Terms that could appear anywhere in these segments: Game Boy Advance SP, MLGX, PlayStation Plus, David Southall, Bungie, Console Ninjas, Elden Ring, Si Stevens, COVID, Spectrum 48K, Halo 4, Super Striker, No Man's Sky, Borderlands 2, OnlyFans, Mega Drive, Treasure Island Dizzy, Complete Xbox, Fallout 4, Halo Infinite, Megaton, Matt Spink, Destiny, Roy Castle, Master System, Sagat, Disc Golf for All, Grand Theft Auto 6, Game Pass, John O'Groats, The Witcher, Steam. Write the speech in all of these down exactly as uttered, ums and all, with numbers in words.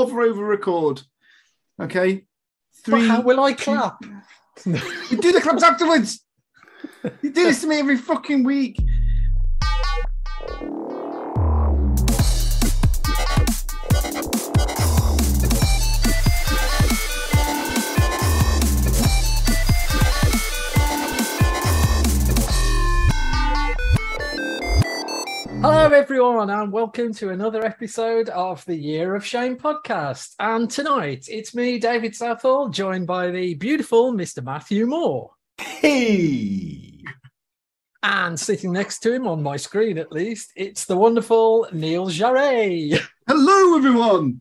hover over record. Okay. Three, but how will I clap? Two... You do the claps afterwards. You do this to me every fucking week. Hello everyone and welcome to another episode of the Year of Shame podcast, and tonight it's me, David Southall, joined by the beautiful Mister Matthew Moore. Hey! And sitting next to him, on my screen at least, it's the wonderful Neil Jarrett. Hello everyone!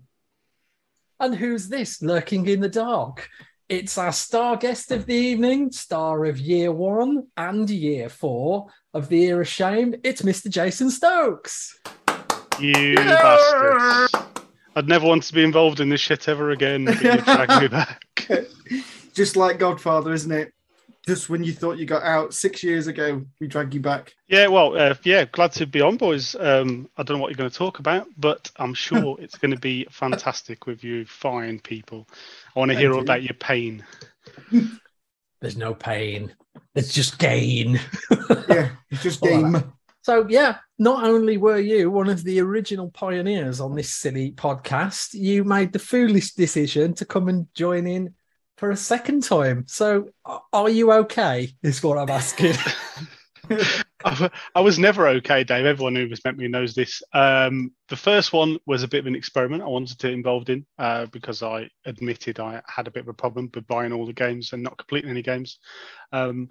And who's this lurking in the dark? It's our star guest of the evening, star of year one and year four, of the Year of Shame. It's Mister Jason Stokes. You yeah. bastards. I'd never want to be involved in this shit ever again. But you dragged me back. Just like Godfather, isn't it? Just when you thought you got out six years ago, we dragged you back. Yeah, well, uh, yeah, glad to be on, boys. Um, I don't know what you're going to talk about, but I'm sure it's going to be fantastic with you fine people. I want to hear all about your pain. There's no pain. It's just gain. Yeah, it's just game. So, yeah, not only were you one of the original pioneers on this silly podcast, you made the foolish decision to come and join in for a second time. So, are you okay, is what I'm asking. I, I was never okay, Dave. Everyone who has met me knows this. Um, the first one was a bit of an experiment I wanted to get involved in uh, because I admitted I had a bit of a problem with buying all the games and not completing any games. Um,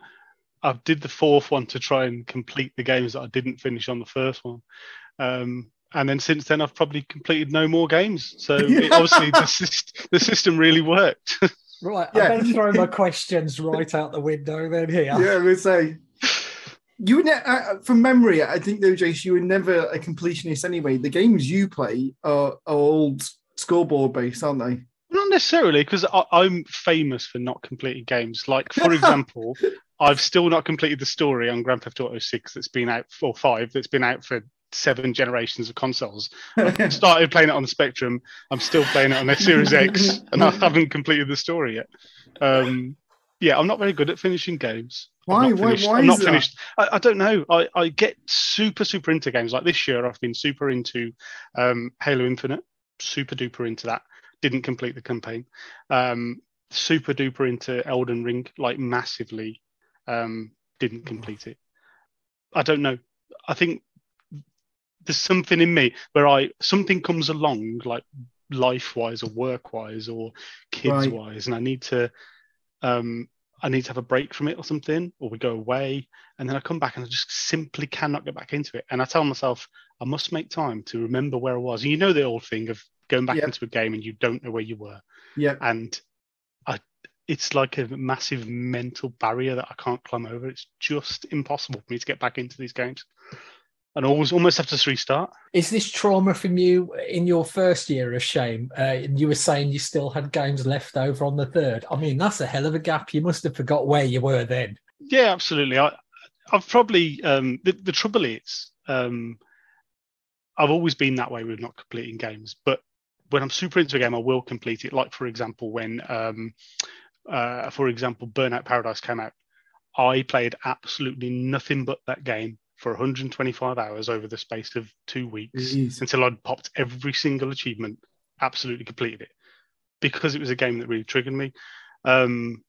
I did the fourth one to try and complete the games that I didn't finish on the first one. Um, and then since then, I've probably completed no more games. So it, obviously the, syst- the system really worked. Right. Yeah. I better throw my questions right out the window then here. Yeah, we'd say... You ne- uh, from memory, I think though, Jace, you were never a completionist anyway. The games you play are, are all scoreboard based, aren't they? Not necessarily, because I- I'm famous for not completing games. Like, for example, I've still not completed the story on Grand Theft Auto six that's been out, or five that's been out for seven generations of consoles. I started playing it on the Spectrum. I'm still playing it on the Series X, and I haven't completed the story yet. Um, yeah, I'm not very good at finishing games. Why? Why? Why? I'm not finished. I, I don't know. I, I get super, super into games. Like this year, I've been super into um, Halo Infinite. Super duper into that. Didn't complete the campaign. Um, super duper into Elden Ring. Like massively. Um, didn't complete it. I don't know. I think there's something in me where I something comes along, like life-wise or work-wise or kids-wise, right. And I need to. Um, I need to have a break from it or something, or we go away, and then I come back and I just simply cannot get back into it. And I tell myself, I must make time to remember where I was. And you know the old thing of going back yep. into a game and you don't know where you were. Yeah. And I, it's like a massive mental barrier that I can't climb over. It's just impossible for me to get back into these games. And always almost have to restart. Is this trauma from you in your first year of shame? Uh, you were saying you still had games left over on the third. I mean, that's a hell of a gap. You must have forgot where you were then. Yeah, absolutely. I, I've probably... Um, the, the trouble is, um, I've always been that way with not completing games. But when I'm super into a game, I will complete it. Like, for example, when, um, uh, for example, Burnout Paradise came out, I played absolutely nothing but that game for one hundred twenty-five hours over the space of two weeks Jeez. Until I'd popped every single achievement, absolutely completed it, because it was a game that really triggered me. Um,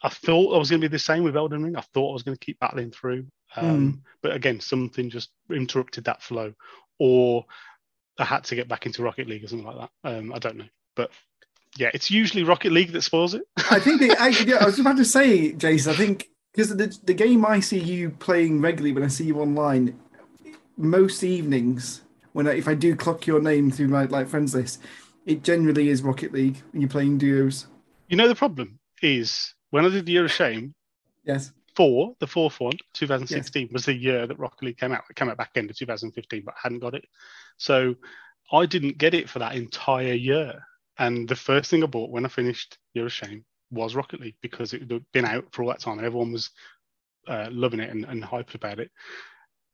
I thought I was going to be the same with Elden Ring. I thought I was going to keep battling through. Um, mm. But again, something just interrupted that flow, or I had to get back into Rocket League or something like that. Um, I don't know. But yeah, it's usually Rocket League that spoils it. I think they, I, yeah, I was about to say, Jason, I think, because the the game I see you playing regularly when I see you online, most evenings, when I, if I do clock your name through my like friends list, it generally is Rocket League when you're playing duos. You know, the problem is when I did the Year of Shame, yes, four, the fourth one, twenty sixteen, yes, was the year that Rocket League came out. It came out back end of two thousand fifteen, but I hadn't got it. So I didn't get it for that entire year. And the first thing I bought when I finished Year of Shame was Rocket League, because it had been out for all that time and everyone was uh, loving it and, and hyped about it.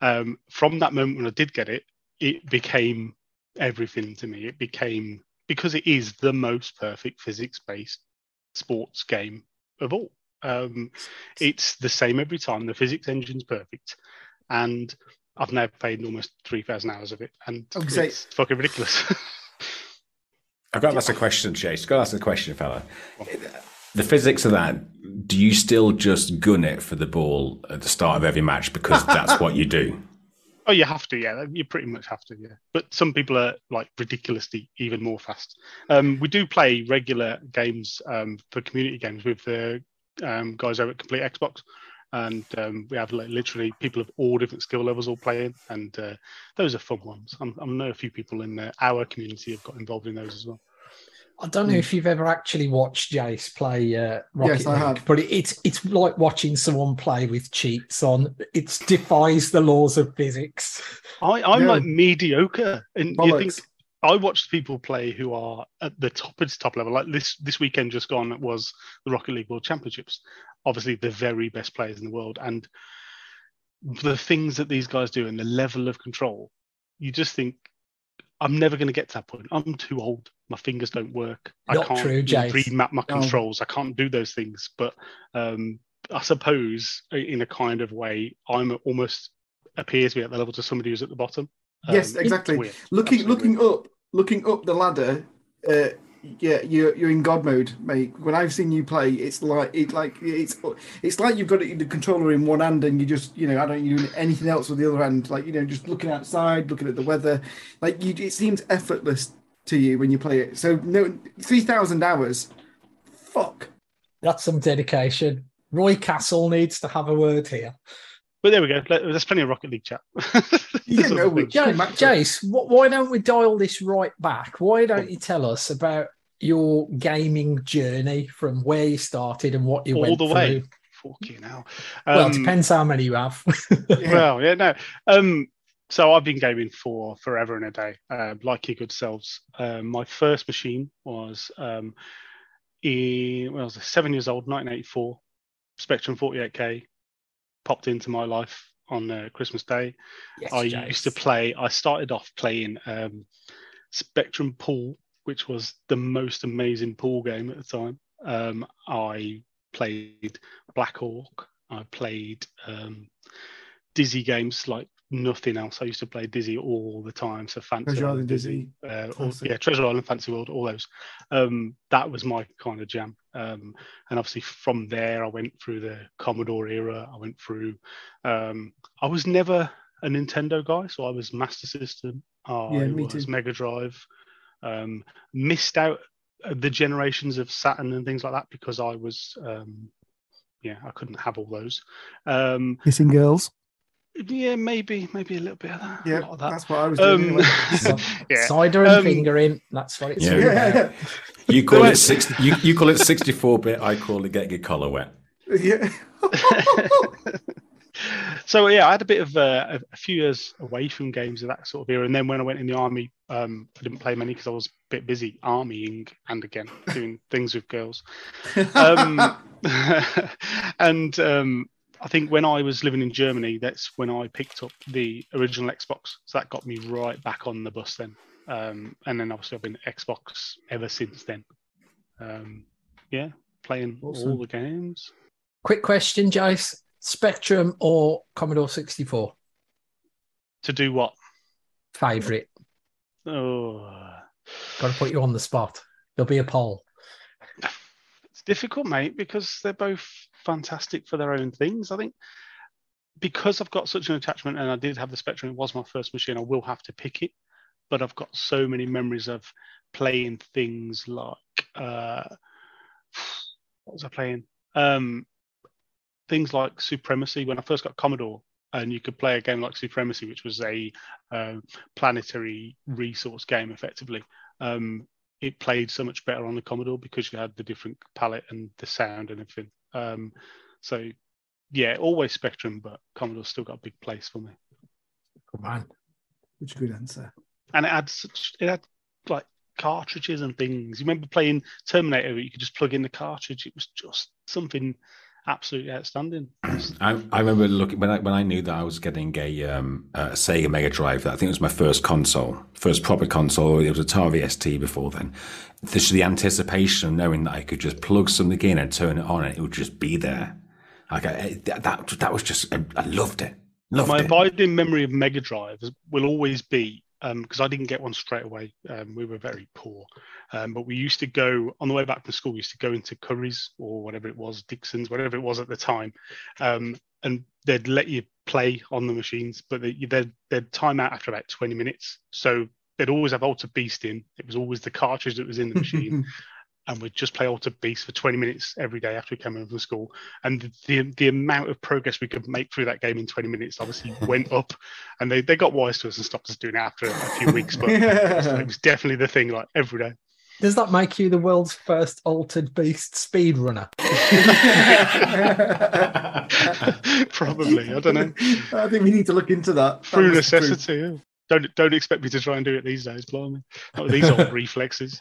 Um, from that moment when I did get it, it became everything to me. It became because it is the most perfect physics-based sports game of all. Um, it's the same every time. The physics engine's perfect. And I've now played almost three thousand hours of it. And okay. It's fucking ridiculous. I've got to ask a question, Chase. I've got to ask a question, fella. The physics of that, do you still just gun it for the ball at the start of every match because that's what you do? Oh, you have to, yeah. You pretty much have to, yeah. But some people are like ridiculously even more fast. Um, we do play regular games um, for community games with the um, guys over at Complete Xbox. And um, we have like literally people of all different skill levels all playing, and uh, those are fun ones. I'm, I know a few people in uh, our community have got involved in those as well. I don't know mm. if you've ever actually watched Jace play uh, Rocket League, yes, I have. But it, it's it's like watching someone play with cheats on. It defies the laws of physics. I, I'm yeah. like mediocre, and Bollocks. You think I watched people play who are at the top it's top level. Like this this weekend just gone was the Rocket League World Championships. Obviously, the very best players in the world, and the things that these guys do and the level of control, you just think, I'm never going to get to that point. I'm too old. My fingers don't work. Not I can't true, remap my controls. No. I can't do those things. But um, I suppose in a kind of way, I'm almost appears to be at the level to somebody who's at the bottom. Yes, um, exactly. Looking, Absolutely. looking up, looking up the ladder. Uh, yeah, you're you're in God mode, mate. When I've seen you play, it's like it like it's it's like you've got the controller in one hand and you just you know I don't do anything else with the other hand. Like you know, just looking outside, looking at the weather. Like you, it seems effortless to you when you play it. So no, three thousand hours. Fuck. That's some dedication. Roy Castle needs to have a word here. But there we go. There's plenty of Rocket League chat. yeah, no, we, Jace, Jace what, why don't we dial this right back? Why don't you tell us about your gaming journey from where you started and what you All went through? All the way. Fucking hell. Um, well, it depends how many you have. yeah. Well, yeah, no. Um, so I've been gaming for forever and a day, uh, like your good selves. Um, my first machine was, um, in, well, I was seven years old, nineteen eighty-four, Spectrum forty-eight K. Popped into my life on uh, Christmas Day. Yes, I Jace. used to play, I started off playing um, Spectrum Pool, which was the most amazing pool game at the time. Um, I played Black Hawk. I played um, Dizzy games like nothing else. I used to play Dizzy all the time. So Fancy Treasure Island Dizzy. Dizzy. Uh, all, yeah, Treasure Island, Fancy World, all those. Um, that was my kind of jam. Um, and obviously from there, I went through the Commodore era. I went through... Um, I was never a Nintendo guy, so I was Master System. I yeah, me was too. Mega Drive. Um, missed out the generations of Saturn and things like that because I was... Um, yeah, I couldn't have all those. Um, Kissing girls? Yeah, maybe, maybe a little bit of that. Yeah, of that. That's what I was doing. Um, yeah. Cider and um, fingering. That's what it's. Yeah. Yeah. You call it six. You, you call it sixty-four bit. I call it getting your collar wet. Yeah. So yeah, I had a bit of uh, a few years away from games of that sort of era, and then when I went in the army, um, I didn't play many because I was a bit busy armying and again doing things with girls. Um, and. Um, I think when I was living in Germany, that's when I picked up the original Xbox. So that got me right back on the bus then. Um, and then obviously I've been Xbox ever since then. Um, yeah, playing awesome. all the games. Quick question, Jace. Spectrum or Commodore sixty-four? To do what? Favourite. Oh. Got to put you on the spot. There'll be a poll. It's difficult, mate, because they're both... fantastic for their own things. I think because I've got such an attachment and I did have the Spectrum, it was my first machine, I will have to pick it, but I've got so many memories of playing things like uh what was I playing um things like Supremacy when I first got Commodore, and you could play a game like Supremacy, which was a uh, planetary resource game effectively. um It played so much better on the Commodore because you had the different palette and the sound and everything. Um, so, yeah, always Spectrum, but Commodore's still got a big place for me. Good man. Which good answer. And it had such, it had like cartridges and things. You remember playing Terminator, you could just plug in the cartridge. It was just something absolutely outstanding. I, I remember looking when I when I knew that I was getting a um a Sega Mega Drive. I think it was my first console, first proper console. It was Atari S T before then. This the anticipation of knowing that I could just plug something in and turn it on, and it would just be there. Like I, that that was just I, I loved it. Loved my it. abiding memory of Mega Drive will always be. Because um, I didn't get one straight away. Um, we were very poor. Um, but we used to go, on the way back from school, we used to go into Curry's or whatever it was, Dixon's, whatever it was at the time. Um, and they'd let you play on the machines, but they, they'd, they'd time out after about twenty minutes. So they'd always have Altered Beast in. It was always the cartridge that was in the machine. And we'd just play Altered Beast for twenty minutes every day after we came home from school. And the, the the amount of progress we could make through that game in twenty minutes obviously went up. And they, they got wise to us and stopped us doing it after a few weeks. But yeah. It was definitely the thing, like, every day. Does that make you the world's first Altered Beast speedrunner? Probably. I don't know. I think we need to look into that. Through that necessity, yeah. Don't, don't expect me to try and do it these days, blimey. Not with these old reflexes.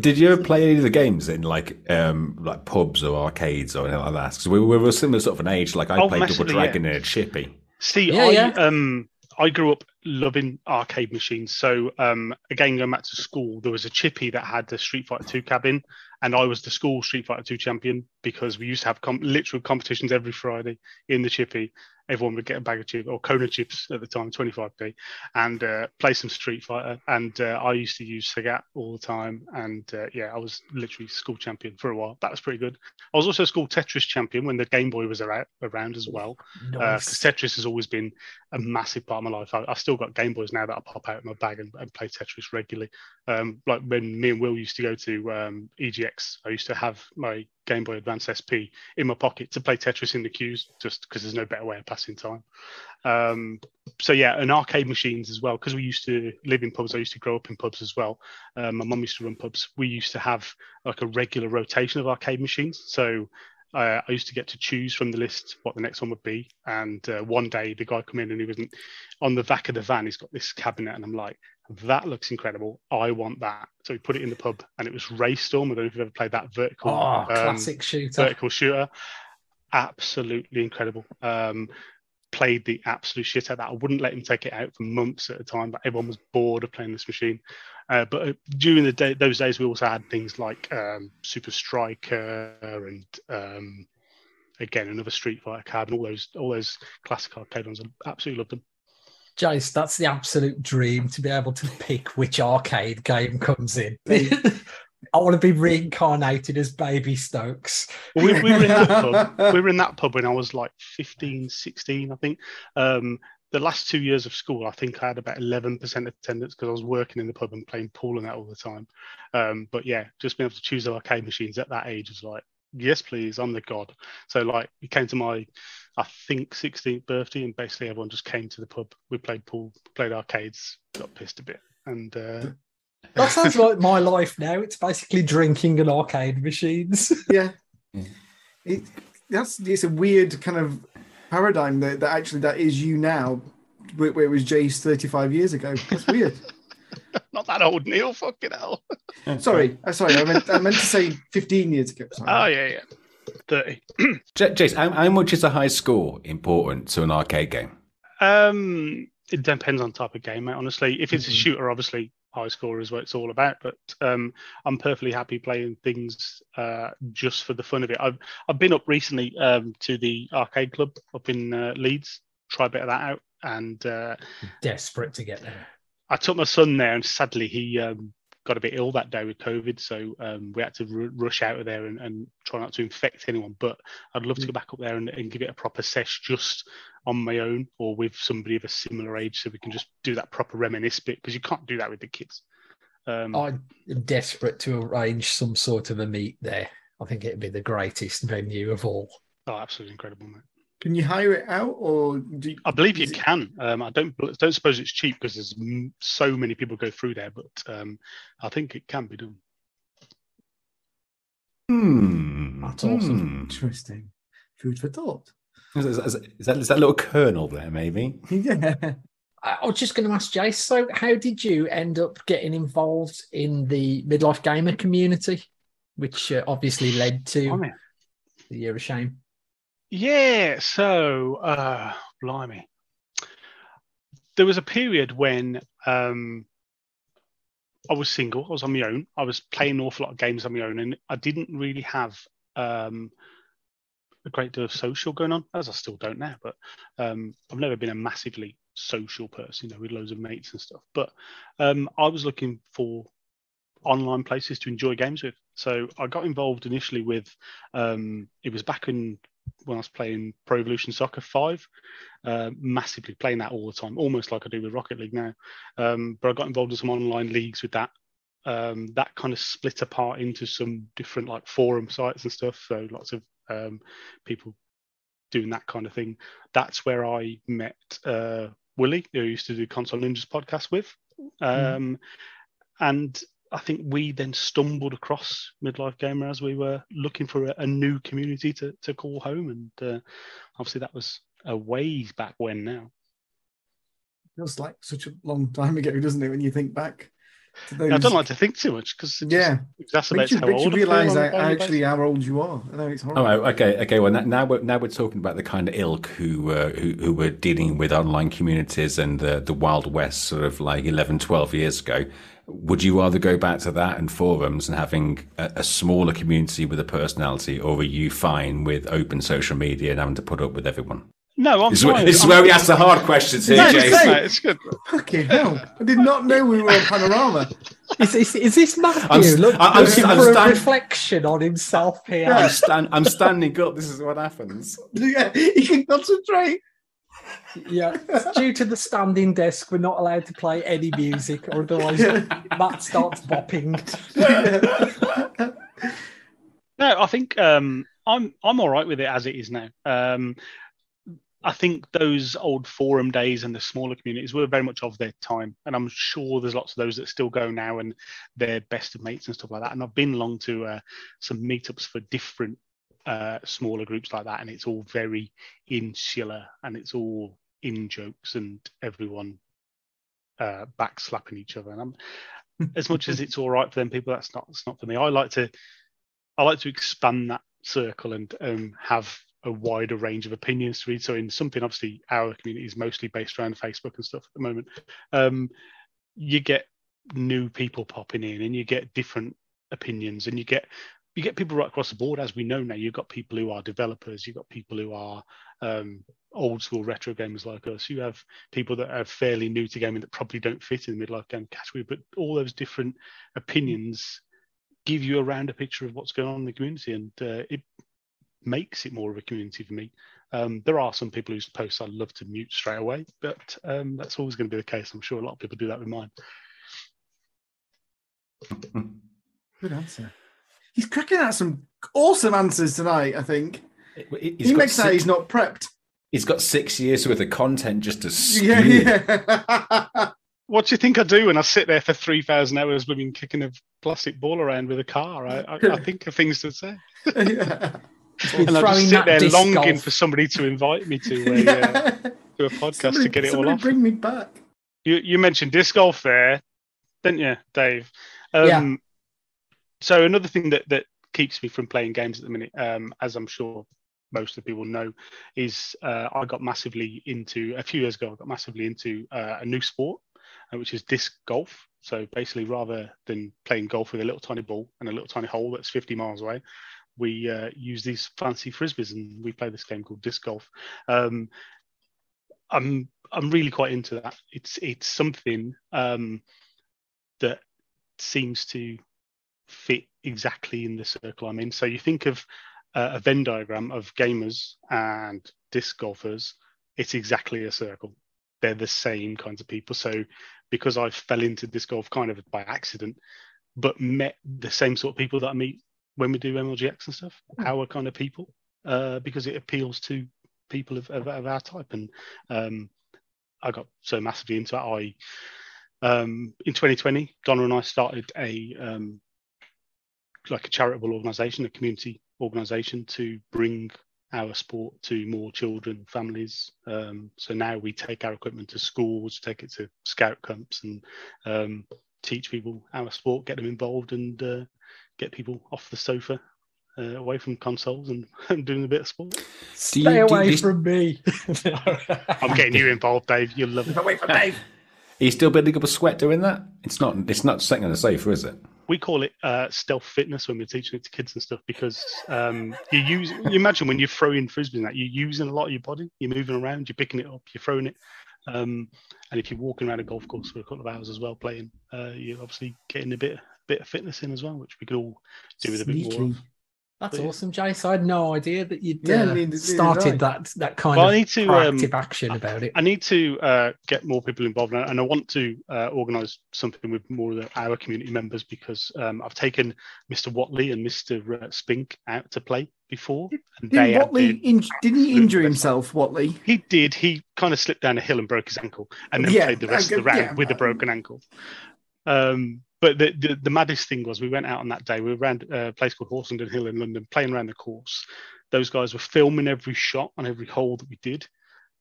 Did you ever play any of the games in like um, like pubs or arcades or anything like that? Because we, we were similar sort of an age. Like I oh, played Double Dragon yeah. in a chippy. See, yeah, I yeah. um I grew up loving arcade machines. So um again, going back to school, there was a chippy that had the Street Fighter two cabin, and I was the school Street Fighter two champion because we used to have com- literal competitions every Friday in the chippy. Everyone would get a bag of chips or Kona chips at the time, twenty-five p, and uh, play some Street Fighter. And uh, I used to use Sagat all the time. And uh, yeah, I was literally school champion for a while. That was pretty good. I was also school Tetris champion when the Game Boy was around, around as well. Nice. Uh, Tetris has always been a massive part of my life. I, I've still got Game Boys now that I pop out of my bag and, and play Tetris regularly. Um, like when me and Will used to go to um, E G X, I used to have my Game Boy Advance S P in my pocket to play Tetris in the queues, just because there's no better way of passing time. Um, so yeah, and arcade machines as well, because we used to live in pubs. I used to grow up in pubs as well. Um, my mum used to run pubs. We used to have like a regular rotation of arcade machines. So uh, I used to get to choose from the list what the next one would be. And uh, one day the guy come in and he wasn't on the back of the van. He's got this cabinet, and I'm like, that looks incredible. I want that. So we put it in the pub, and it was Raystorm. I don't know if you've ever played that vertical, oh, um, classic shooter. vertical shooter. Absolutely incredible. Um, played the absolute shit out of that. I wouldn't let him take it out for months at a time, but everyone was bored of playing this machine. Uh, but during the day, those days, we also had things like um, Super Striker and um, again, another Street Fighter cab, and all those, all those classic arcade ones. I absolutely loved them. Jace, that's the absolute dream, to be able to pick which arcade game comes in. I want to be reincarnated as Baby Stokes. Well, we, we, were in that pub. we were in that pub when I was like fifteen, sixteen, I think. Um, the last two years of school, I think I had about eleven percent attendance because I was working in the pub and playing pool and that all the time. Um, but yeah, just being able to choose arcade machines at that age was like, yes, please, I'm the god. So like, it came to my, I think, sixteenth birthday, and basically everyone just came to the pub. We played pool, played arcades, got pissed a bit, and uh, that sounds like my life now. It's basically drinking and arcade machines. Yeah, it that's it's a weird kind of paradigm that, that actually that is you now, where, where it was Jace thirty-five years ago. That's weird. Not that old, Neil. Fucking hell. Sorry, sorry. I meant I meant to say fifteen years ago. Sorry. Oh yeah, yeah. thirty. Jace, how, how much is a high score important to an arcade game? Um, it depends on type of game, mate. Honestly, if it's mm-hmm. a shooter, obviously high score is what it's all about. But um, I'm perfectly happy playing things uh, just for the fun of it. I've I've been up recently um, to the arcade club up in uh, Leeds. Try a bit of that out, and uh, desperate to get there. I took my son there, and sadly he um, got a bit ill that day with COVID, so um, we had to r- rush out of there and, and try not to infect anyone. But I'd love to go back up there and, and give it a proper sesh just on my own or with somebody of a similar age, so we can just do that proper reminisce bit, because you can't do that with the kids. Um, I'm desperate to arrange some sort of a meet there. I think it'd be the greatest venue of all. Oh, absolutely incredible, mate. Can you hire it out, or do you, I believe you can. Um, I don't don't suppose it's cheap because there's m- so many people go through there, but um, I think it can be done. Hmm, that's awesome. Mm. Interesting. Food for thought. Is, is, is, is, that, is that little kernel there, maybe? Yeah. I, I was just going to ask Jace, so how did you end up getting involved in the Midlife Gamer community, which uh, obviously led to... Oh, yeah. the Year of Shame? Yeah, so, uh, blimey. There was a period when um, I was single. I was on my own. I was playing an awful lot of games on my own, and I didn't really have um, a great deal of social going on, as I still don't now. But um, I've never been a massively social person, you know, with loads of mates and stuff. But um, I was looking for online places to enjoy games with. So I got involved initially with, um, it was back in when I was playing Pro Evolution Soccer five, uh, massively playing that all the time, almost like I do with Rocket League now. Um, but I got involved in some online leagues with that. Um, that kind of split apart into some different like forum sites and stuff. So lots of um, people doing that kind of thing. That's where I met uh, Willie, who I used to do Console Ninjas podcast with. Um, mm. And I think we then stumbled across Midlife Gamer as we were looking for a, a new community to, to call home. And uh, obviously that was a ways back when now. It feels like such a long time ago, doesn't it, when you think back to those... I don't like to think too much because it yeah. exacerbates you, how old you realise actually how old you are. I know it's horrible. Oh, okay, okay. Well, now we're, now we're talking about the kind of ilk who, uh, who who were dealing with online communities and the, the Wild West sort of like eleven, twelve years ago. Would you rather go back to that and forums and having a, a smaller community with a personality, or are you fine with open social media and having to put up with everyone? No, I'm this fine. Is, this I'm is where fine. We ask the hard questions here, no, Jason. No, it's good. Fucking hell. I did not know we were on Panorama. Is, is, is this Matthew I'm, Look, I'm, looking I'm, I'm for stand- a reflection on himself here? Yeah, I'm, stand- I'm standing up. This is what happens. Yeah, he can concentrate. Yeah, it's due to the standing desk, we're not allowed to play any music, or otherwise Matt starts bopping. No, I think um, I'm I'm all right with it as it is now. Um, I think those old forum days and the smaller communities were very much of their time, and I'm sure there's lots of those that still go now, and they're best of mates and stuff like that. And I've been along to uh, some meetups for different uh smaller groups like that, and it's all very insular and it's all in jokes and everyone uh back slapping each other, and I'm, as much as it's all right for them people, that's not it's not for me. I like to I like to expand that circle and um have a wider range of opinions to read. So in something, obviously our community is mostly based around Facebook and stuff at the moment, um you get new people popping in and you get different opinions, and you get You get people right across the board, as we know now. You've got people who are developers. You've got people who are um, old school retro gamers like us. You have people that are fairly new to gaming that probably don't fit in the midlife game category. But all those different opinions give you a rounder picture of what's going on in the community, and uh, it makes it more of a community for me. Um, there are some people whose posts I love to mute straight away, but um, that's always going to be the case. I'm sure a lot of people do that with mine. Good answer. He's cracking out some awesome answers tonight, I think. He's he makes six, out he's not prepped. He's got six years worth of content just to spew. Yeah, yeah. What do you think I do when I sit there for three thousand hours living, kicking a plastic ball around with a car? I, I, I think of things to say. Yeah. And I just sit there longing golf. for somebody to invite me to a, yeah. uh, to a podcast somebody, to get it all off. Bring me back. You, you mentioned disc golf there, didn't you, Dave? Um, yeah. So another thing that, that keeps me from playing games at the minute, um, as I'm sure most of the people know, is uh, I got massively into, a few years ago, I got massively into uh, a new sport, uh, which is disc golf. So basically, rather than playing golf with a little tiny ball and a little tiny hole that's fifty miles away, we uh, use these fancy frisbees and we play this game called disc golf. Um, I'm I'm really quite into that. It's, it's something um, that seems to fit exactly in the circle I'm in. So you think of uh, a Venn diagram of gamers and disc golfers, it's exactly a circle. They're the same kinds of people. So because I fell into disc golf kind of by accident, but met the same sort of people that I meet when we do M L G X and stuff, our kind of people, uh, because it appeals to people of, of, of our type. And um, I got so massively into it. I, um, in twenty twenty, Donna and I started a um, like a charitable organisation, a community organisation to bring our sport to more children, families. Um, so now we take our equipment to schools, take it to scout camps and um, teach people our sport, get them involved and uh, get people off the sofa uh, away from consoles and, and doing a bit of sport. Stay do you, away do you, from me. I'm getting you involved, Dave. You'll love it. Away from Dave. Are you still building up a sweat doing that? It's not. It's not something that's safe, is it? We call it uh, stealth fitness when we're teaching it to kids and stuff, because um, you use. You imagine when you're throwing frisbees and that, you're using a lot of your body. You're moving around. You're picking it up. You're throwing it. Um, and if you're walking around a golf course for a couple of hours as well playing, uh, you're obviously getting a bit a bit of fitness in as well, which we could all do with a Sneaky. bit more of. That's but, awesome, Jace. I had no idea that you'd yeah, uh, neither, started neither that that kind well, of I need to, proactive um, action about it. I need to uh, get more people involved, and I, and I want to uh, organise something with more of the, our community members, because um, I've taken Mister Watley and Mister Spink out to play before. And didn't, they Watley been, in, didn't he injure himself, Watley? He did. He kind of slipped down a hill and broke his ankle, and then yeah, played the rest go, of the round yeah, with a broken ankle. Um, But the, the the maddest thing was, we went out on that day. We were around a place called Horsenden Hill in London, playing around the course. Those guys were filming every shot on every hole that we did.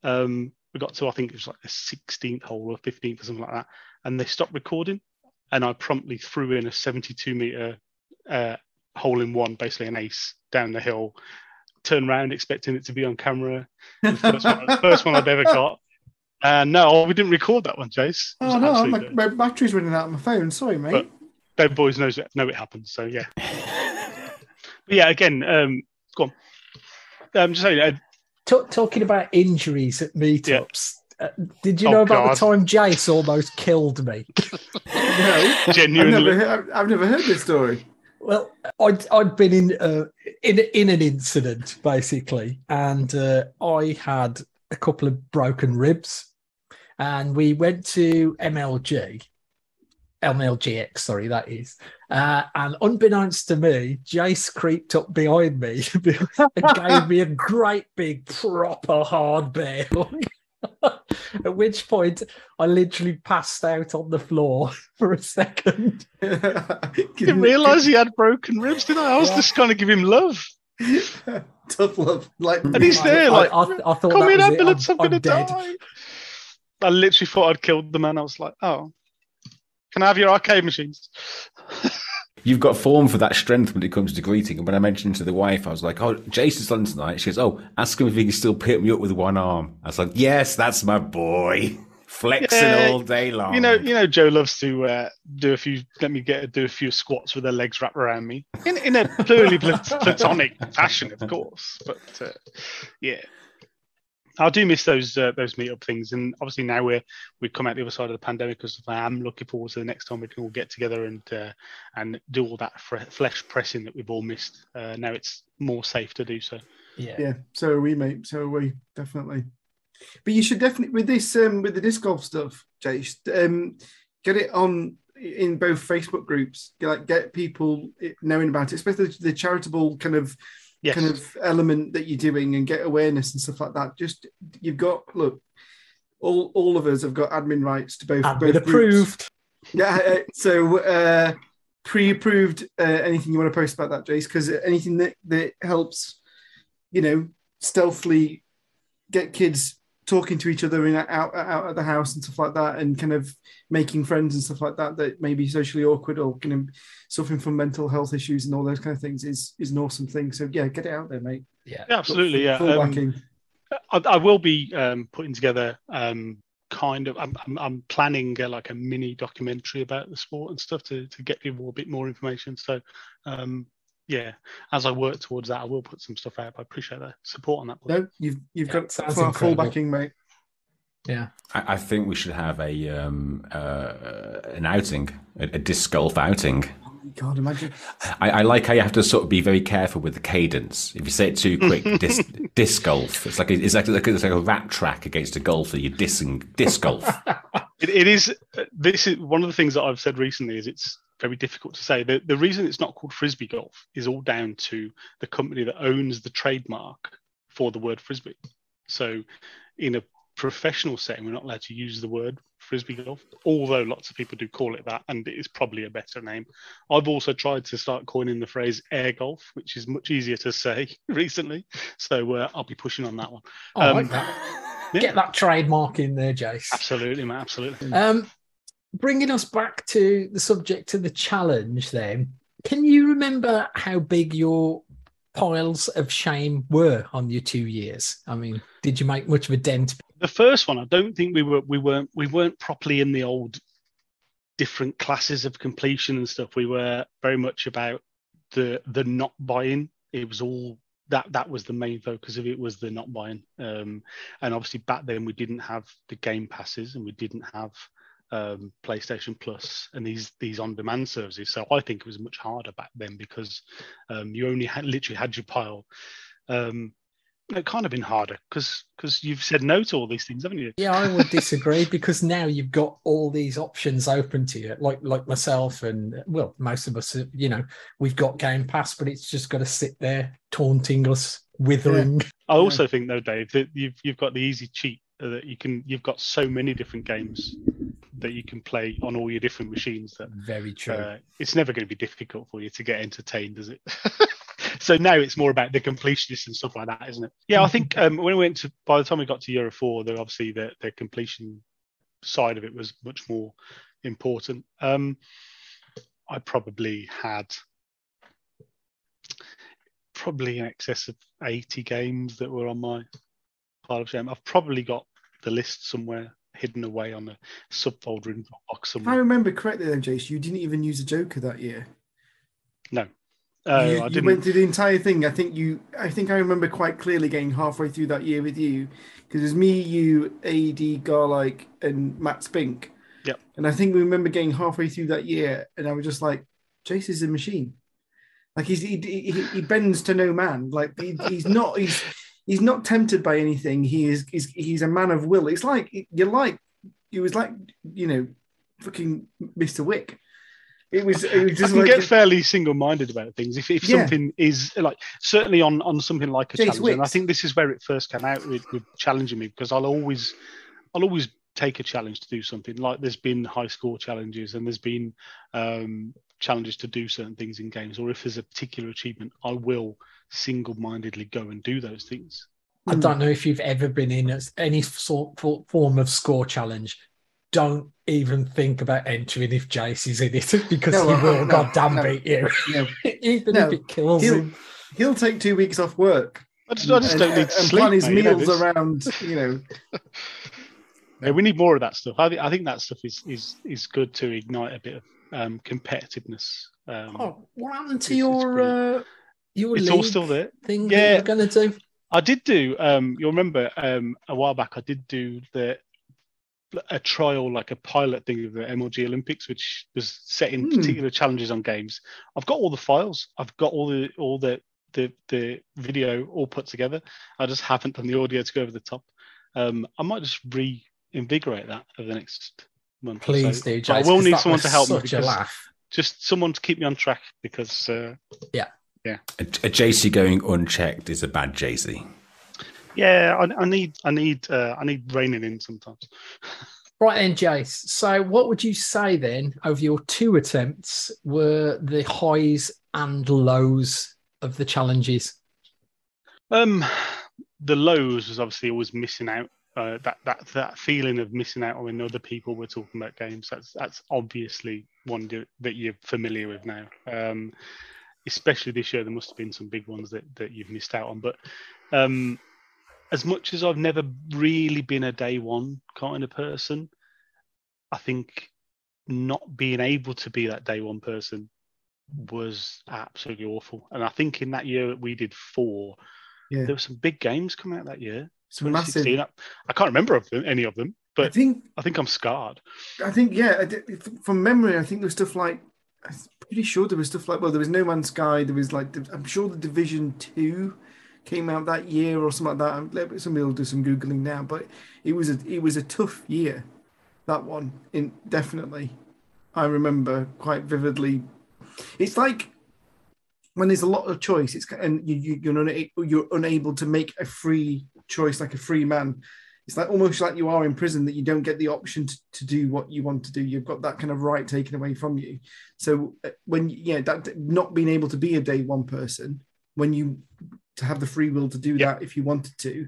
Um, we got to, I think it was like the sixteenth hole or fifteenth or something like that, and they stopped recording. And I promptly threw in a seventy-two meter uh, hole in one, basically an ace down the hill. Turned around expecting it to be on camera. The first, one, first one I've ever got. Uh, no, we didn't record that one, Jace. Oh, no, my, my battery's running out of my phone. Sorry, mate. But boys knows it, know it happens, so yeah. But yeah, again, um, go on. I'm just saying... Uh, T- talking about injuries at meetups, yeah. uh, did you oh, know about God. the time Jace almost killed me? No, genuinely. I've never, I've never heard this story. Well, I'd, I'd been in, uh, in, in an incident, basically, and uh, I had a couple of broken ribs. And we went to M L G, M L G X, sorry, that is. Uh, and unbeknownst to me, Jace creeped up behind me and gave me a great big proper hard bear. At which point, I literally passed out on the floor for a second. Didn't realise he had broken ribs, did I? I was yeah. just trying to give him love. Tough love. Like, and he's there, I, like, I, I, I thought come in ambulance, I'm, I'm, I'm going to die. I literally thought I'd killed the man. I was like, oh, can I have your arcade machines? You've got form for that strength when it comes to greeting. And when I mentioned to the wife, I was like, oh, Jason's on tonight. She goes, oh, ask him if he can still pick me up with one arm. I was like, yes, that's my boy. Flexing yeah, all day long. You know, you know, Joe loves to uh, do a few, let me get do a few squats with her legs wrapped around me. In, in a purely platonic fashion, of course. But uh, yeah. I do miss those uh, those meetup things, and obviously now we're we've come out the other side of the pandemic, because I am looking forward to the next time we can all get together and uh, and do all that f- flesh pressing that we've all missed. Uh, now it's more safe to do so. Yeah, yeah. So are we, mate. So are we, definitely. But you should definitely with this um, with the disc golf stuff, Jace, um, get it on in both Facebook groups. Like get people knowing about it, especially the charitable kind of. Yes. Kind of element that you're doing, and get awareness and stuff like that. Just you've got look, all all of us have got admin rights to both. Admin both approved. Groups. Yeah, so uh, pre-approved. Uh, anything you want to post about that, Jace? Because anything that that helps, you know, stealthily get kids talking to each other in out out of the house and stuff like that, and kind of making friends and stuff like that that may be socially awkward or kind of suffering from mental health issues and all those kind of things is is an awesome thing. So yeah, get it out there, mate. Yeah, yeah absolutely. Full, full yeah, um, I, I will be um, putting together um, kind of. I'm, I'm, I'm planning uh, like a mini documentary about the sport and stuff to to get people a bit more information. So um, yeah, as I work towards that, I will put some stuff out. I appreciate the support on that. No, you've you've yeah, got full, full backing, mate. Yeah, I, I think we should have a um, uh, an outing, a, a disc golf outing. Oh my God, imagine! I, I like how you have to sort of be very careful with the cadence. If you say it too quick, disc, disc golf. It's like a, it's like a, it's like a rat track against a golfer. You're dissing disc golf. it, it is. This is one of the things that I've said recently. Is it's very difficult to say. The, the reason it's not called frisbee golf is all down to the company that owns the trademark for the word frisbee. So, in a professional setting, we're not allowed to use the word frisbee golf, although lots of people do call it that, and it is probably a better name. I've also tried to start coining the phrase air golf, which is much easier to say recently, so uh, I'll be pushing on that one. I um, like that. Yeah. Get that trademark in there, Jace. Absolutely, man, absolutely. Um, bringing us back to the subject of the challenge then, can you remember how big your piles of shame were on your two years? I mean, did you make much of a dent? The first one, I don't think we were we weren't we weren't properly in the old different classes of completion and stuff. We were very much about the the not buying. It was all that that was the main focus of it, was the not buying. Um, and obviously back then we didn't have the Game Passes and we didn't have um, PlayStation Plus and these these on-demand services. So I think it was much harder back then because um, you only had, literally had your pile. Um, it can't have been harder because because you've said no to all these things, haven't you? Yeah, I would disagree because now you've got all these options open to you, like like myself and, well, most of us, you know, we've got Game Pass, but it's just got to sit there taunting us, withering. Yeah. I also yeah. think, though, Dave, that you've you've got the easy cheat that you can, you've got so many different games that you can play on all your different machines that very true. Uh, it's never going to be difficult for you to get entertained, is it? So now it's more about the completionists and stuff like that, isn't it? Yeah, I think um, when we went to, by the time we got to Year of Four, there obviously the, the completion side of it was much more important. Um, I probably had probably in excess of eighty games that were on my pile of shame. I've probably got the list somewhere hidden away on a subfolder in Dropbox somewhere. If I remember correctly, then, Jace, you didn't even use a Joker that year. No. Uh, you, I you went through the entire thing. I think you. I think I remember quite clearly getting halfway through that year with you, because it was me, you, A D, Garlike, and Matt Spink. Yep. And I think we remember getting halfway through that year, and I was just like, "Jace is a machine. Like he's he he, he bends to no man. Like he, he's not he's he's not tempted by anything. He is he's he's a man of will. It's like you're like it was like you know, fucking Mister Wick." It was, it was just I can like get a, fairly single-minded about things. If, if yeah. something is like certainly on, on something like a Jace challenge, Wicks. And I think this is where it first came out with, with challenging me, because I'll always, I'll always take a challenge to do something. Like there's been high score challenges, and there's been um, challenges to do certain things in games, or if there's a particular achievement, I will single-mindedly go and do those things. I don't know if you've ever been in any sort form of score challenge. Don't even think about entering if Jace is in it, because no, he will no, goddamn no, beat you. No, even no, if it kills he'll, him. He'll take two weeks off work. I just, I just and, don't need to and sleep, plan his mate, meals you know, around, you know. No, we need more of that stuff. I, th- I think that stuff is, is, is good to ignite a bit of um, competitiveness. Um, oh, what happened to your, uh, your it's league all still there. Thing yeah. that you're going to do? I did do, um, you'll remember um, a while back, I did do the a trial, like a pilot thing of the M L G Olympics, which was setting mm. particular challenges on games. I've got all the files. I've got all the all the, the the video all put together. I just haven't done the audio to go over the top. Um, I might just reinvigorate that over the next month. Please so. do, Jace, I will need someone to help me. Because laugh. Just someone to keep me on track because... Uh, yeah. yeah. A, a J C going unchecked is a bad J C. Yeah, I, I need, I need, uh, I need reining in sometimes. Right then, Jace. So, what would you say then of your two attempts were the highs and lows of the challenges? Um, the lows was obviously always missing out. Uh, that that that feeling of missing out when other people were talking about games. That's that's obviously one that you're familiar with now. Um, especially this year, there must have been some big ones that that you've missed out on, but. Um, As much as I've never really been a day one kind of person, I think not being able to be that day one person was absolutely awful. And I think in that year that we did four, yeah. there were some big games coming out that year. Some massive. I, I can't remember of them, any of them, but I think, I think I'm scarred. I think, yeah, from memory, I think there was stuff like, I'm pretty sure there was stuff like, well, there was No Man's Sky. There was like, I'm sure the Division two came out that year or something like that. Somebody will do some Googling now, but it was a, it was a tough year, that one, in, definitely. I remember quite vividly. It's like when there's a lot of choice it's and you, you, you're, una- you're unable to make a free choice like a free man. It's like almost like you are in prison that you don't get the option to, to do what you want to do. You've got that kind of right taken away from you. So when, yeah, that not being able to be a day one person, when you... to have the free will to do yeah. that if you wanted to.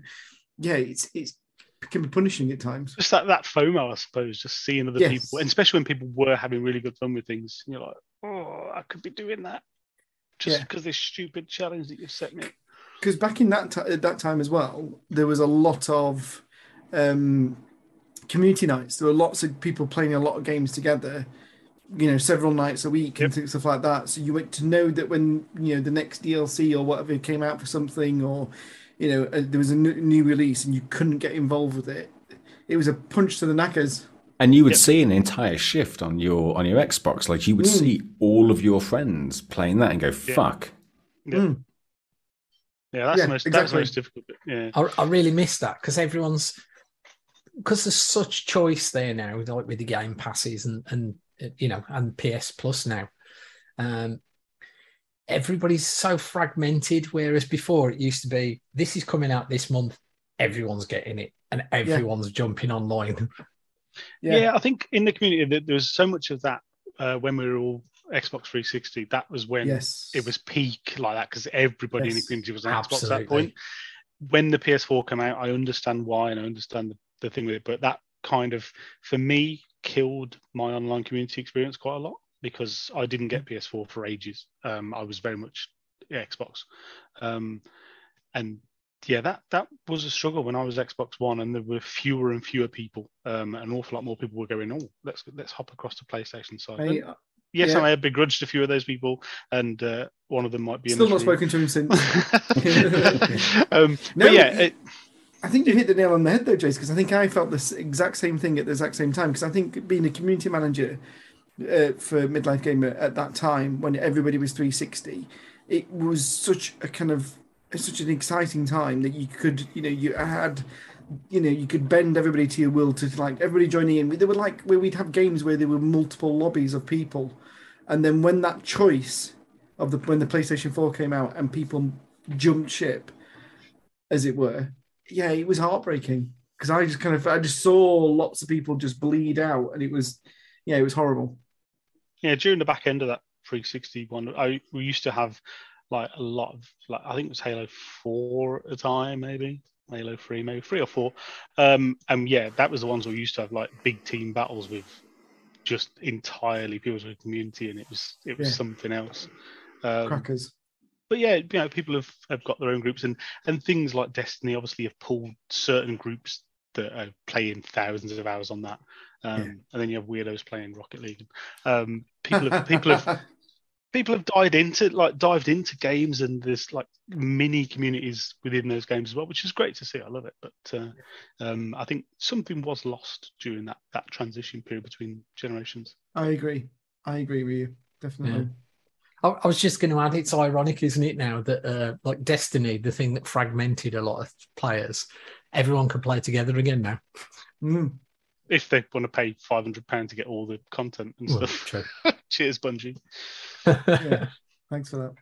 Yeah, it's it's it can be punishing at times. Just that, that FOMO, I suppose, just seeing other yes. people, and especially when people were having really good fun with things, and you're like, oh, I could be doing that. just because yeah. this stupid challenge that you've set me. Because back in that t- that time as well, there was a lot of um, community nights. There were lots of people playing a lot of games together, you know, several nights a week yep. and stuff like that. So you went to know that when, you know, the next D L C or whatever came out for something, or, you know, uh, there was a new, new release and you couldn't get involved with it. It was a punch to the knackers. And you would yep. see an entire shift on your on your Xbox. Like you would mm. see all of your friends playing that and go, fuck. Yeah. Yep. Mm. Yeah, that's yeah, most exactly. that's most difficult. Yeah. I, I really miss that because everyone's because there's such choice there now, like with the Game Passes and and you know and P S Plus now. Um, everybody's so fragmented, whereas before it used to be this is coming out this month, everyone's getting it and everyone's yeah. jumping online. yeah. yeah, I think in the community that there was so much of that uh, when we were all. Xbox three sixty, that was when yes. it was peak like that because everybody yes. in the community was on Xbox at that point. When the P S four came out, I understand why and I understand the, the thing with it, but that kind of, for me, killed my online community experience quite a lot because I didn't get P S four for ages. Um, I was very much Xbox. Um, and yeah, that, that was a struggle when I was Xbox One and there were fewer and fewer people. Um, an awful lot more people were going, oh, let's let's hop across to PlayStation side. Hey, and, Yes, yeah. I have begrudged a few of those people, and uh, one of them might be still in the not room. Spoken to him since. um, no, but yeah, it, I think you hit the nail on the head though, Jace, because I think I felt this exact same thing at the exact same time. Because I think being a community manager uh, for Midlife Gamer at that time, when everybody was three sixty, it was such a kind of such an exciting time that you could, you know, you had. You know, you could bend everybody to your will to like everybody joining in. They were like where we'd have games where there were multiple lobbies of people, and then when that choice of the when the PlayStation four came out and people jumped ship, as it were, yeah, it was heartbreaking because I just kind of I just saw lots of people just bleed out, and it was yeah, it was horrible. Yeah, during the back end of that three sixty one, I we used to have like a lot of like I think it was Halo four at a time maybe. Halo three, maybe three or four, um, and yeah, that was the ones we used to have like big team battles with, just entirely people from the community, and it was it was yeah. something else. Um, Crackers, but yeah, you know, people have, have got their own groups, and and things like Destiny obviously have pulled certain groups that are playing thousands of hours on that, um, yeah. and then you have weirdos playing Rocket League. Um, people have people have. People have dived into like dived into games and there's like mini communities within those games as well, which is great to see. I love it, but uh, um, I think something was lost during that that transition period between generations. I agree. I agree with you definitely. Yeah. I, I was just going to add, it's ironic, isn't it, now that uh, like Destiny, the thing that fragmented a lot of players, everyone can play together again now. Mm. If they want to pay five hundred pounds to get all the content and well, stuff. True. Cheers, Bungie. Yeah, thanks for that.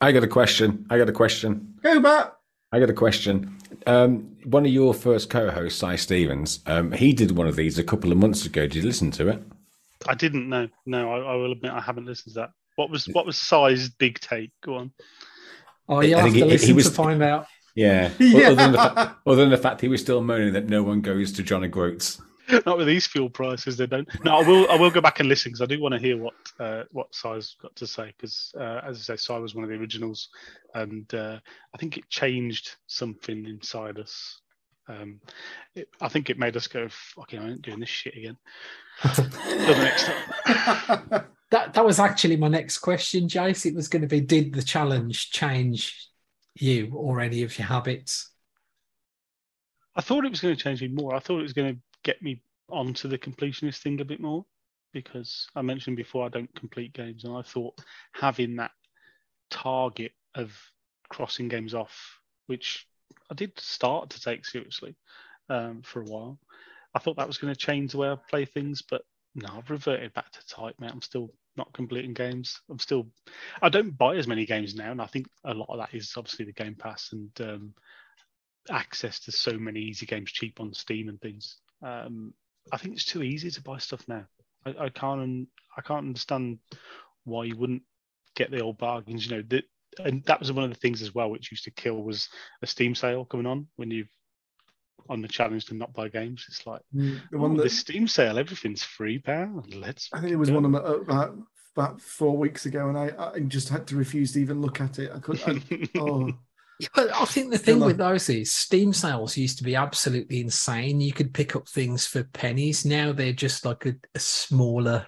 I got a question. I got a question. Go, Matt. I got a question. Um, one of your first co-hosts, Si Stevens, um, he did one of these a couple of months ago. Did you listen to it? I didn't, no. No, I, I will admit I haven't listened to that. What was what was Si's big take? Go on. Oh, you'll have to he, listen he was, to find out. Yeah. yeah. Well, other, than the fact, other than the fact he was still moaning that no one goes to John O'Groats. Not with these fuel prices, they don't. No, I will. I will go back and listen because I do want to hear what uh, what Si's got to say. Because uh, as I say, Si was one of the originals, and uh, I think it changed something inside us. Um, it, I think it made us go, "Fucking, I ain't doing this shit again." the next time. That that was actually my next question, Jace. It was going to be, did the challenge change you or any of your habits? I thought it was going to change me more. I thought it was going to get me onto the completionist thing a bit more because I mentioned before I don't complete games, and I thought having that target of crossing games off, which I did start to take seriously um, for a while, I thought that was going to change the way I play things, but no, I've reverted back to type, mate. I'm still not completing games. I'm still, I don't buy as many games now, and I think a lot of that is obviously the Game Pass and um, access to so many easy games cheap on Steam and things. Um, I think it's too easy to buy stuff now. I, I can't, I can't understand why you wouldn't get the old bargains. You know, that, and that was one of the things as well, which used to kill was a Steam sale coming on when you on the challenge to not buy games. It's like mm, the one oh, that, this Steam sale, everything's free, pal. Let's. I think it was go. one of my uh, about four weeks ago, and I, I just had to refuse to even look at it. I couldn't. I, oh. I think the thing with those is Steam sales used to be absolutely insane. You could pick up things for pennies. Now they're just like a, a smaller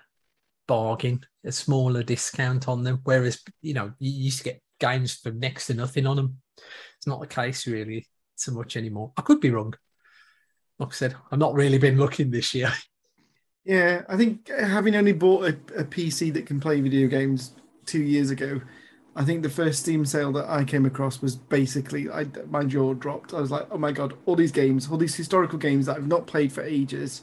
bargain, a smaller discount on them. Whereas, you know, you used to get games for next to nothing on them. It's not the case really so much anymore. I could be wrong. Like I said, I've not really been looking this year. Yeah, I think having only bought a, a P C that can play video games two years ago, I think the first Steam sale that I came across was basically, I, my jaw dropped. I was like, oh my God, all these games, all these historical games that I've not played for ages,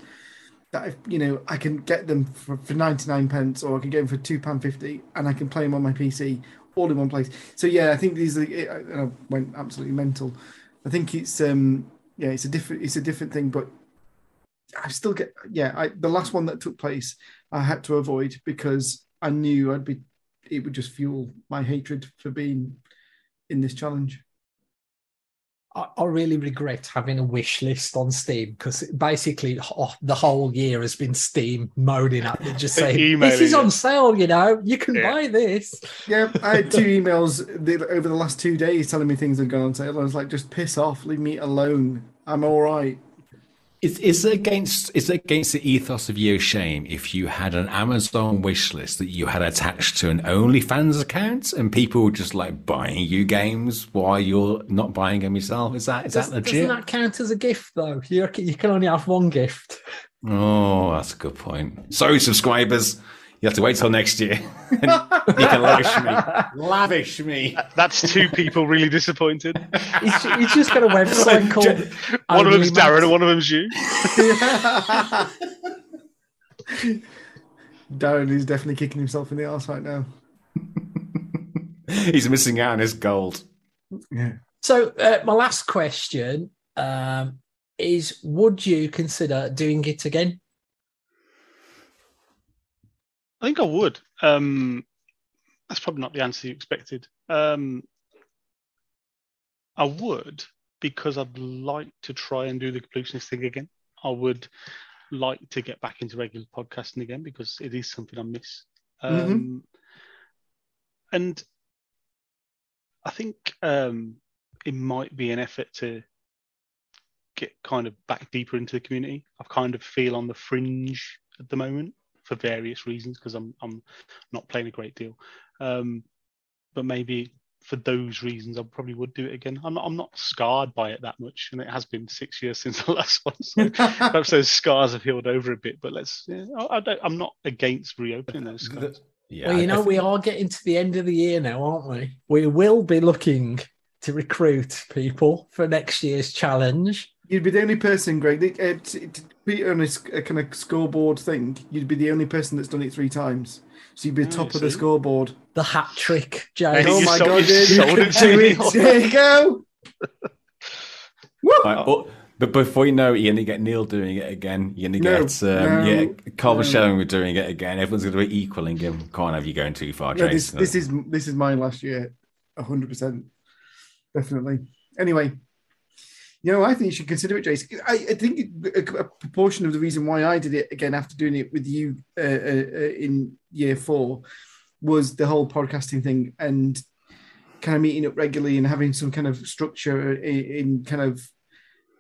that I've, you know, I can get them for, for ninety-nine pence, or I can get them for two pounds fifty, and I can play them on my P C all in one place. So yeah, I think these are, and I went absolutely mental. I think it's, um, yeah, it's a different, it's a different thing, but I still get, yeah, I, the last one that took place, I had to avoid because I knew I'd be, it would just fuel my hatred for being in this challenge. I, I really regret having a wish list on Steam, because basically oh, the whole year has been Steam moaning at me, just saying, this is on sale, you know, you can yeah. buy this. Yeah, I had two emails over the last two days telling me things had gone on sale. I was like, just piss off, leave me alone. I'm all right. Is, is it against is it against the ethos of Year of Shame if you had an Amazon wish list that you had attached to an OnlyFans account and people were just like buying you games while you're not buying them yourself? Is that is does, that legit? Doesn't that count as a gift though? You you can only have one gift. Oh, that's a good point. Sorry, subscribers, you have to wait till next year. You can lavish me. Lavish me. That's two people really disappointed. He's, he's just got a website called... One of them's Darren and one of them's you. Darren is definitely kicking himself in the arse right now. He's missing out on his gold. Yeah. So uh, my last question um, is, would you consider doing it again? I think I would. Um, that's probably not the answer you expected. Um, I would, because I'd like to try and do the completionist thing again. I would like to get back into regular podcasting again, because it is something I miss. Um, mm-hmm. And I think um, it might be an effort to get kind of back deeper into the community. I kind of feel on the fringe at the moment, for various reasons, because I'm I'm not playing a great deal, um, but maybe for those reasons I probably would do it again. I'm not, I'm not scarred by it that much, and it has been six years since the last one, so perhaps those scars have healed over a bit. But let's, yeah, I, I don't, I'm not against reopening those scars. Yeah, well, you know, we are getting to the end of the year now, aren't we? We will be looking to recruit people for next year's challenge. You'd be the only person, Greg. Uh, to, to be on a, a kind of scoreboard thing, you'd be the only person that's done it three times. So you'd be oh, top of see. the scoreboard. The hat trick, James. Oh my God, there you go. Woo! Right, but, but before you know it, you're going to get Neil doing it again. You're going to no, get um, no, yeah, Carl no. Shelling doing it again. Everyone's going to be equaling him. Can't have you going too far, no, James. This, no. this, is, this is mine last year, one hundred percent. Definitely. Anyway. You know, I think you should consider it, Jason. I, I think a, a proportion of the reason why I did it again after doing it with you uh, uh, in year four was the whole podcasting thing and kind of meeting up regularly and having some kind of structure in, in kind of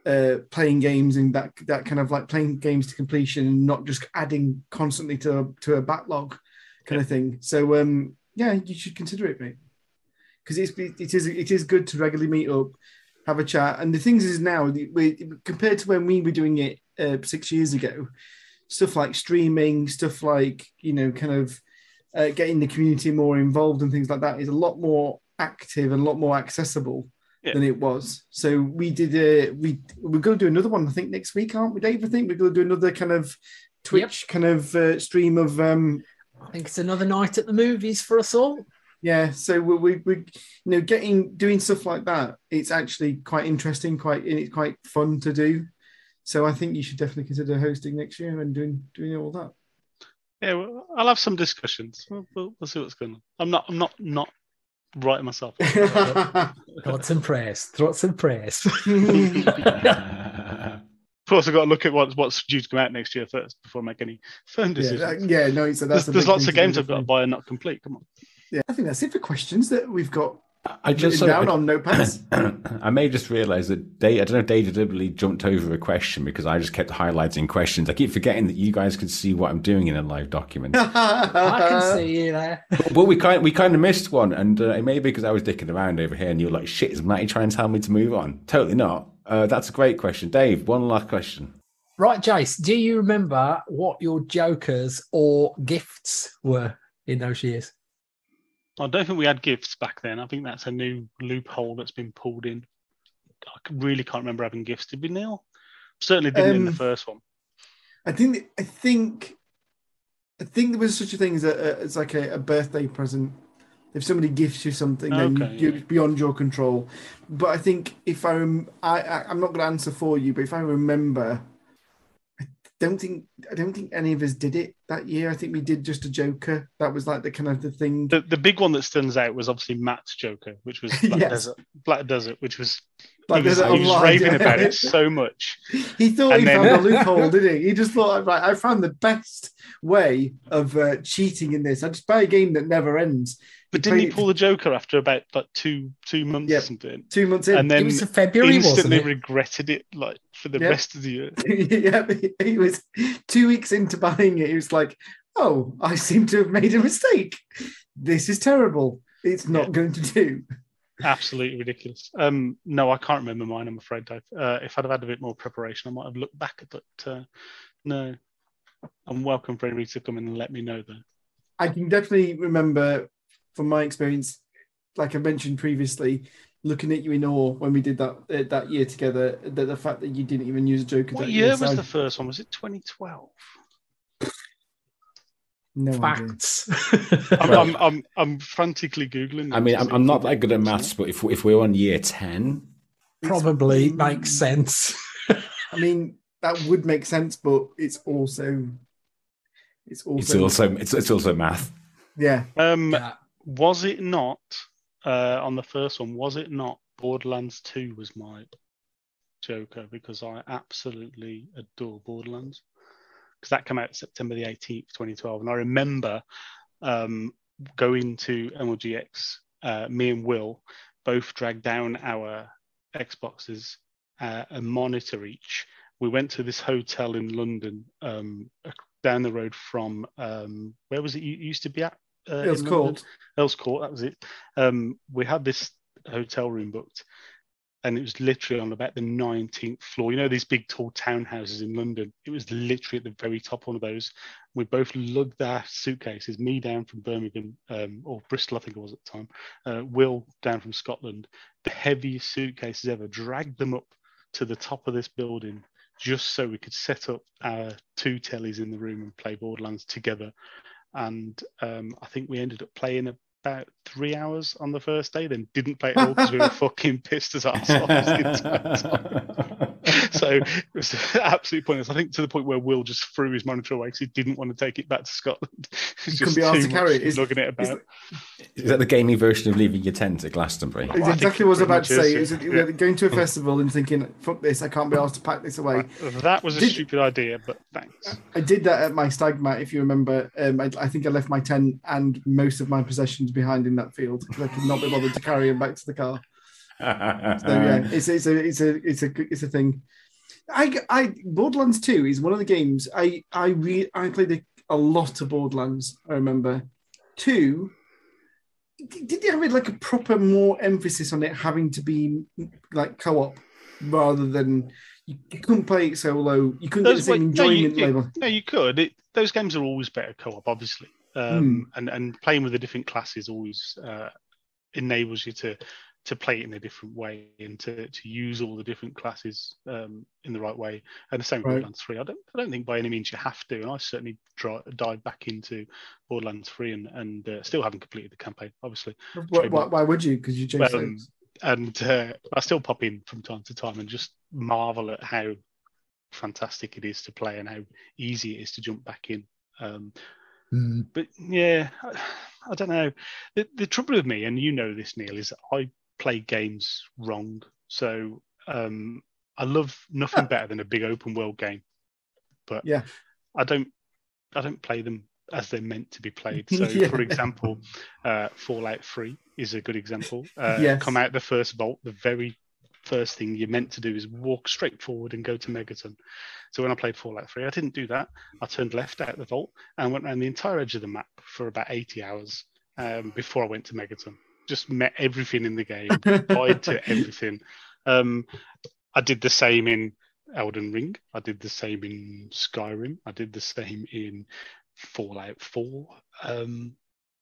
uh, playing games and that that kind of like playing games to completion and not just adding constantly to, to a backlog kind yeah. of thing. So, um, yeah, you should consider it, mate. Because it's, it, is, it is good to regularly meet up, have a chat. And the things is now, we, compared to when we were doing it uh, six years ago, stuff like streaming, stuff like, you know, kind of uh, getting the community more involved and things like that is a lot more active and a lot more accessible yeah. than it was. So we did a, we, we're going to do another one, I think, next week, aren't we, Dave? I think we're going to do another kind of Twitch yep. kind of uh, stream of... Um, I think it's another night at the movies for us all. Yeah, so we we, we you know getting doing stuff like that. It's actually quite interesting, quite and it's quite fun to do. So I think you should definitely consider hosting next year and doing doing all that. Yeah, well, I'll have some discussions. We'll, we'll, we'll see what's going on. I'm not I'm not not writing myself. Thoughts and prayers. Thoughts and prayers. course, I've got to look at what's, what's due to come out next year first before I make any firm decisions. Yeah, that, yeah no, so that's there's, there's lots of games I've got to buy and not complete. Come on. Yeah, I think that's it for questions that we've got. I just so, down I, on notepads. I may just realise that Dave, I don't know if Dave deliberately jumped over a question because I just kept highlighting questions. I keep forgetting that you guys can see what I'm doing in a live document. I can see you there. But, but we kind we kind of missed one, and uh, it may be because I was dicking around over here, and you were like, "Shit, is Matty trying to tell me to move on?" Totally not. Uh, that's a great question, Dave. One last question. Right, Jace, do you remember what your jokers or gifts were in those years? I don't think we had gifts back then. I think that's a new loophole that's been pulled in. I really can't remember having gifts. Did we, Neil? Certainly didn't um, in the first one. I think. I think. I think there was such a thing as a, as like a, a birthday present. If somebody gifts you something, okay, then you, yeah. it's beyond your control. But I think if I, rem- I, I I'm not going to answer for you. But if I remember, I don't think I don't think any of us did it that year. I think we did just a Joker. That was like the kind of the thing. The, the big one that stands out was obviously Matt's Joker, which was Black yes. Desert. Black Desert, which was Black he was, Desert he was online, raving yeah. about it so much. He thought and he then... found a loophole, didn't he? He just thought, right, I found the best way of uh, cheating in this. I just buy a game that never ends. But didn't he pull the Joker after about like two two months yep. or something? Two months in, and then it was February, instantly wasn't it? Regretted it like for the yep. rest of the year. yeah, he was two weeks into buying it. He was like, "Oh, I seem to have made a mistake. This is terrible. It's not yeah. going to do." Absolutely ridiculous. Um, no, I can't remember mine. I'm afraid, Dave. Uh, if I'd have had a bit more preparation, I might have looked back at it. But, uh, no, I'm welcome for anybody to come in and let me know though. I can definitely remember. From my experience, like I mentioned previously, looking at you in awe when we did that uh, that year together, the, the fact that you didn't even use a Joker. What year was the first one? Was it twenty twelve? No facts. I'm, I'm, I'm, I'm frantically Googling. I mean, I'm, I'm not that good at maths, but if, if we're on year ten... Probably makes sense. I mean, that would make sense, but it's also... It's also... It's also, it's, it's also math. Yeah. Um, yeah. Was it not, uh, on the first one, was it not Borderlands two was my Joker? Because I absolutely adore Borderlands. Because that came out September the eighteenth, twenty twelve. And I remember um, going to M L G X, uh, me and Will both dragged down our Xboxes, uh, a monitor each. We went to this hotel in London, um, down the road from, um, where was it you used to be at? Uh, Earls Court. Earls Court, that was it. Um, we had this hotel room booked, and it was literally on about the nineteenth floor. You know, these big tall townhouses in London. It was literally at the very top one of those. We both lugged our suitcases, me down from Birmingham, um, or Bristol, I think it was at the time, uh, Will down from Scotland, the heaviest suitcases ever, dragged them up to the top of this building just so we could set up our two tellies in the room and play Borderlands together. And um, I think we ended up playing about three hours on the first day, then didn't play at all because we were fucking pissed as arseholes. So it was absolutely pointless. I think to the point where Will just threw his monitor away because he didn't want to take it back to Scotland. It's just be asked to carry it. Is, looking at about. Is, is that the gaming version of leaving your tent at Glastonbury? Well, exactly what I was about to say. Is, it, yeah. Going to a festival and thinking, fuck this, I can't be asked to pack this away. That was a did, stupid idea, but thanks. I did that at my stag, Matt, if you remember. Um, I, I think I left my tent and most of my possessions behind in that field because I could not be bothered to carry him back to the car. So yeah, it's it's a it's a it's a it's a thing. I I Borderlands two is one of the games I I re I played a, a lot of Borderlands. I remember two. Did they have like a proper more emphasis on it having to be like co-op rather than you, you couldn't play it solo. You couldn't those, get the same wait, enjoyment no, you, level. No, you could. It, those games are always better co-op, obviously. Um, mm. and, and playing with the different classes always uh, enables you to to play it in a different way and to, to use all the different classes um, in the right way. And the same with right. Borderlands three. I don't I don't think by any means you have to. And I certainly dry, dive back into Borderlands three and, and uh, still haven't completed the campaign, obviously. Why, why, why would you? Because you changed um, And uh, I still pop in from time to time and just marvel at how fantastic it is to play and how easy it is to jump back in. Um But yeah, I, I don't know. The, the trouble with me, and you know this, Neil, is that I play games wrong. So um, I love nothing better than a big open world game, but yeah, I don't I don't play them as they're meant to be played. So, yeah. for example, uh, Fallout three is a good example. Uh, yes. Come out the first vault, the very first thing you're meant to do is walk straight forward and go to Megaton. So when I played Fallout three, I didn't do that. I turned left out the vault and went around the entire edge of the map for about eighty hours um, before I went to Megaton. Just met everything in the game, died to everything. Um, I did the same in Elden Ring. I did the same in Skyrim. I did the same in Fallout four. Um,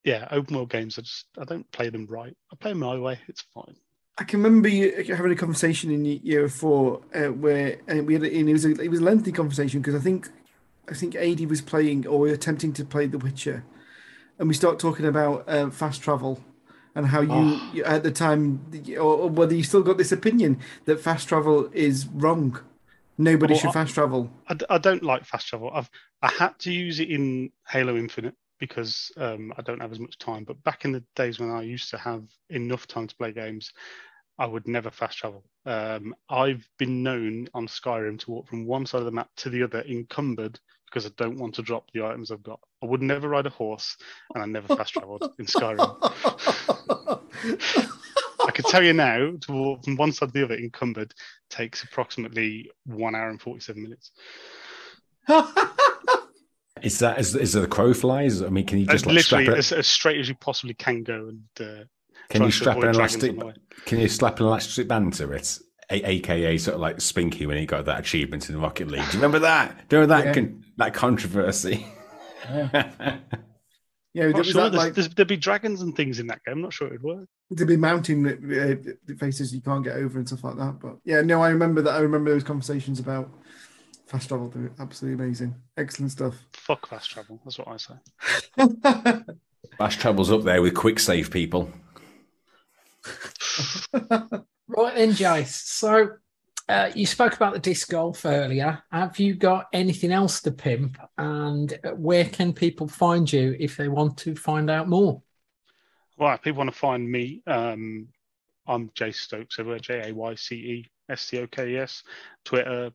yeah, open world games, I just I don't play them right. I play them my way. It's fine. I can remember you having a conversation in year four uh, where and we had and it was a, it was a lengthy conversation because I think I think A D was playing or attempting to play The Witcher, and we start talking about uh, fast travel. And how you, oh. you at the time, or whether you still got this opinion that fast travel is wrong. Nobody well, should I, fast travel. I, I don't like fast travel. I've I had to use it in Halo Infinite because um, I don't have as much time. But back in the days when I used to have enough time to play games, I would never fast travel. Um, I've been known on Skyrim to walk from one side of the map to the other encumbered because I don't want to drop the items I've got. I would never ride a horse, and I never fast travelled in Skyrim. I could tell you now, to walk from one side to the other encumbered takes approximately one hour and forty-seven minutes. Is that is, is it the crow flies? I mean, can you just like, literally strap it as, as straight as you possibly can go? And uh, can you strap an elastic? Can you slap an elastic band to it? A K A sort of like Spinky when he got that achievement in Rocket League. Do you remember that? Do you remember that yeah. con- that controversy? Yeah, yeah there was sure. that, like, there's, there'd be dragons and things in that game. I'm not sure it would work. There'd be mountain uh, faces you can't get over and stuff like that. But yeah, no, I remember that. I remember those conversations about fast travel. They were absolutely amazing, excellent stuff. Fuck fast travel. That's what I say. Fast travel's up there with quick save, people. Right then, Jace. So uh, you spoke about the disc golf earlier. Have you got anything else to pimp? And where can people find you if they want to find out more? Well, if people want to find me, um, I'm Jace Stokes, everywhere, J A Y C E S T O K E S, Twitter,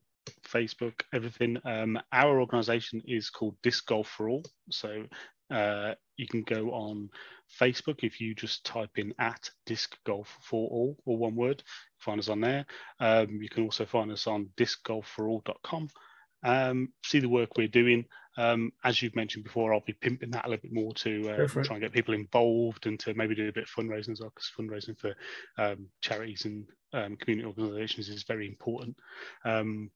Facebook, everything. Um, our organisation is called Disc Golf for All. So uh, you can go on Facebook if you just type in at Disc Golf for All or one word, find us on there. Um, you can also find us on disc golf for all dot com. Um, see the work we're doing. Um, as you've mentioned before, I'll be pimping that a little bit more to uh, try and get people involved and to maybe do a bit of fundraising as well, because fundraising for um, charities and um, community organisations is very important. Um,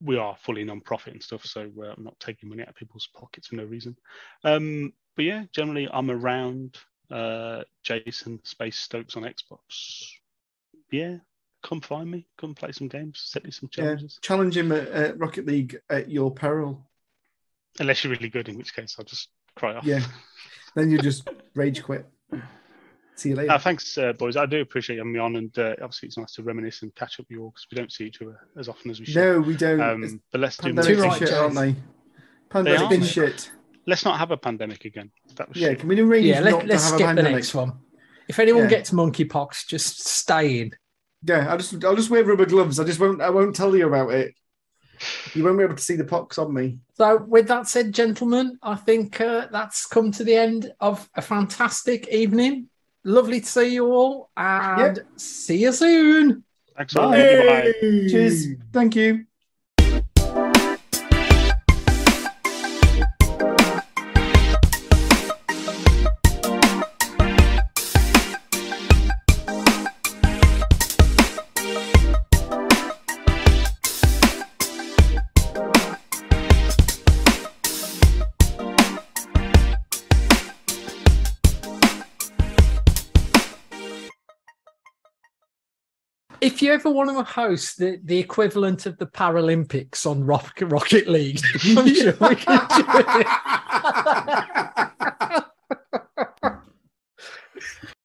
we are fully non-profit and stuff, so uh, I'm not taking money out of people's pockets for no reason. Um, but yeah, generally I'm around uh, Jason Space Stokes on Xbox. Yeah. Come find me. Come play some games. Set me some challenges. Yeah, challenge him at uh, Rocket League at your peril. Unless you're really good, in which case I'll just cry off. Yeah, then you just rage quit. See you later. Uh, thanks, uh, boys. I do appreciate you having me on, and uh, obviously it's nice to reminisce and catch up with you all because we don't see each other as often as we should. No, we don't. Um, but let's do more things, shit, aren't they? Pandemic been shit. Let's not have a pandemic again. That was yeah, shit. Can we arrange yeah, let, not let's to have skip a pandemic? The next one. If anyone yeah. gets monkeypox, just stay in. Yeah, I'll just I'll just wear rubber gloves. I just won't I won't tell you about it. You won't be able to see the pox on me. So, with that said, gentlemen, I think uh, that's come to the end of a fantastic evening. Lovely to see you all, and yep. see you soon. Thanks. Bye. Bye. Cheers. Thank you. If you ever want to host the, the equivalent of the Paralympics on Rocket League, I'm sure we can do it.